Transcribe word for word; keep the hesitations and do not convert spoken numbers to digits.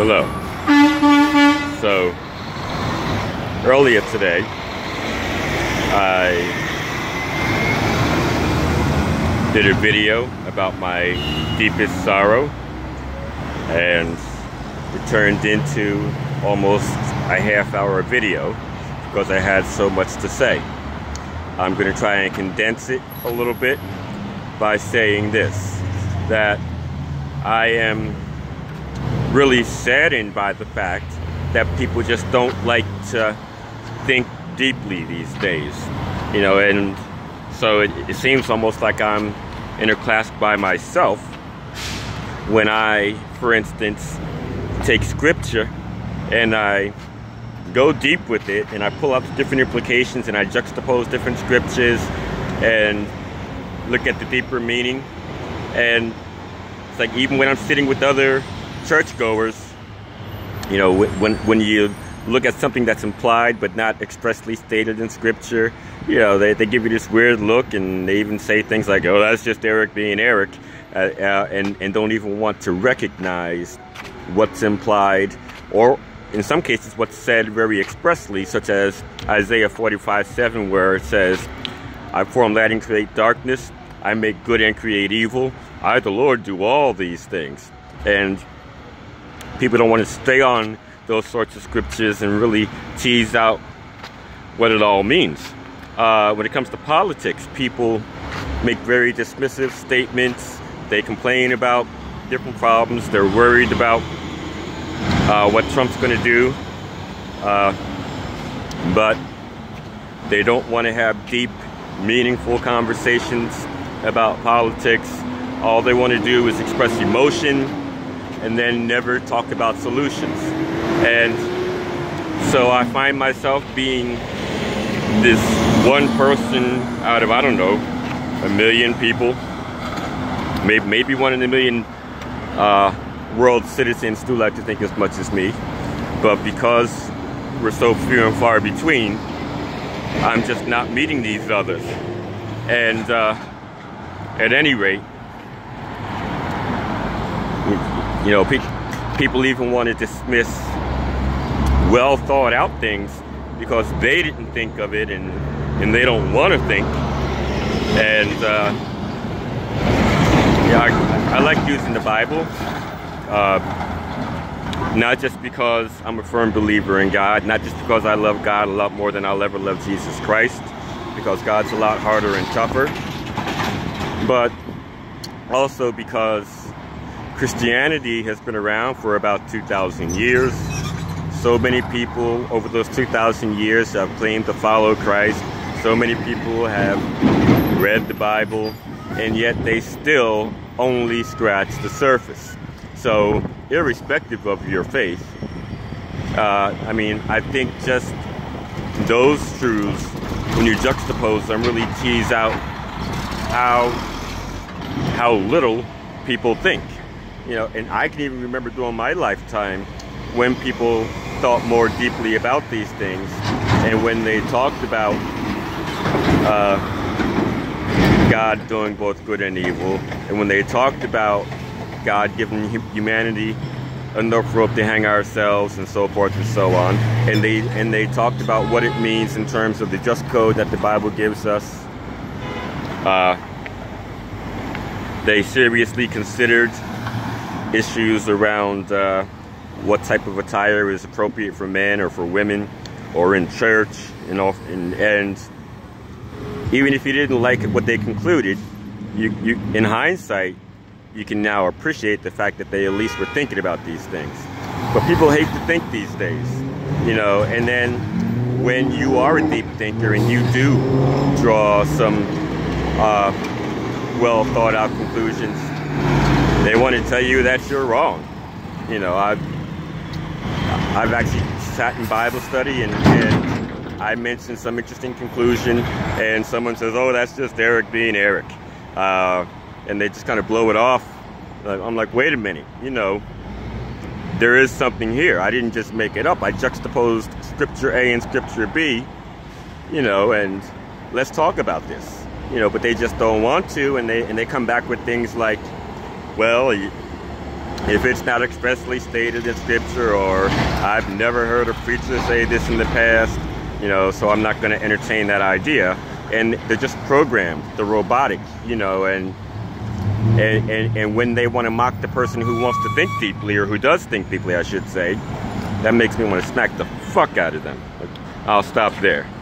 Hello. So earlier today, I did a video about my deepest sorrow, and it turned into almost a half hour video because I had so much to say. I'm going to try and condense it a little bit by saying this, that I am really saddened by the fact that people just don't like to think deeply these days, you know, and so it, it seems almost like I'm in a class by myself when I, for instance, take scripture and I go deep with it and I pull up different implications and I juxtapose different scriptures and look at the deeper meaning. And it's like, even when I'm sitting with other churchgoers, you know, when when you look at something that's implied but not expressly stated in scripture, you know, they, they give you this weird look, and they even say things like, oh, that's just Eric being Eric, uh, uh, and, and don't even want to recognize what's implied, or in some cases what's said very expressly, such as Isaiah forty-five seven, where it says, I form light and create darkness, I make good and create evil, I the Lord do all these things. And people don't want to stay on those sorts of scriptures and really tease out what it all means. Uh, when it comes to politics, people make very dismissive statements. They complain about different problems. They're worried about uh, what Trump's going to do. Uh, but they don't want to have deep, meaningful conversations about politics. All they want to do is express emotion and then never talk about solutions. And so I find myself being this one person out of, I don't know, a million people, maybe, maybe one in a million uh, world citizens do like to think as much as me. But because we're so few and far between, I'm just not meeting these others. And uh, at any rate, you know, pe people even want to dismiss well thought out things because they didn't think of it, and, and they don't want to think. And uh, yeah, I, I like using the Bible, uh, not just because I'm a firm believer in God, not just because I love God a lot more than I'll ever love Jesus Christ, because God's a lot harder and tougher, but also because Christianity has been around for about two thousand years. So many people over those two thousand years have claimed to follow Christ. So many people have read the Bible, and yet they still only scratch the surface. So irrespective of your faith, uh, I mean, I think just those truths, when you juxtapose them, really tease out how, how little people think. You know, and I can even remember during my lifetime when people thought more deeply about these things, and when they talked about uh, God doing both good and evil, and when they talked about God giving humanity enough rope to hang ourselves and so forth and so on, and they and they talked about what it means in terms of the just code that the Bible gives us. Uh, they seriously considered issues around uh, what type of attire is appropriate for men or for women or in church, you know, and, and even if you didn't like what they concluded, you, you in hindsight you can now appreciate the fact that they at least were thinking about these things. But people hate to think these days, you know, and then when you are a deep thinker and you do draw some uh, well thought out conclusions, they want to tell you that you're wrong. You know, I've, I've actually sat in Bible study and, and I mentioned some interesting conclusion, and someone says, oh, that's just Eric being Eric. Uh, and they just kind of blow it off. I'm like, wait a minute, you know, there is something here. I didn't just make it up. I juxtaposed scripture A and scripture B, you know, and let's talk about this. You know, but they just don't want to, and they, and they come back with things like, well, if it's not expressly stated in scripture, or I've never heard a preacher say this in the past, you know, so I'm not going to entertain that idea. And they're just programmed, they're robotic, you know, and and, and, and when they want to mock the person who wants to think deeply, or who does think deeply, I should say, that makes me want to smack the fuck out of them. I'll stop there.